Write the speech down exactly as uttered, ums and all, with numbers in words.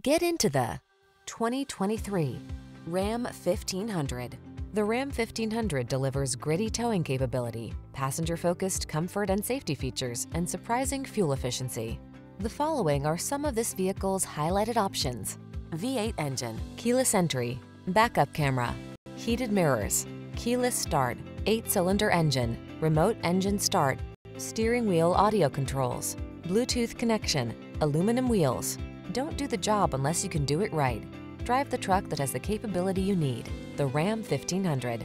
Get into the twenty twenty-three Ram fifteen hundred. The Ram fifteen hundred delivers gritty towing capability, passenger-focused comfort and safety features, and surprising fuel efficiency. The following are some of this vehicle's highlighted options: V eight engine, keyless entry, backup camera, heated mirrors, keyless start, eight-cylinder engine, remote engine start, steering wheel audio controls, Bluetooth connection, aluminum wheels. Don't do the job unless you can do it right. Drive the truck that has the capability you need, the Ram fifteen hundred.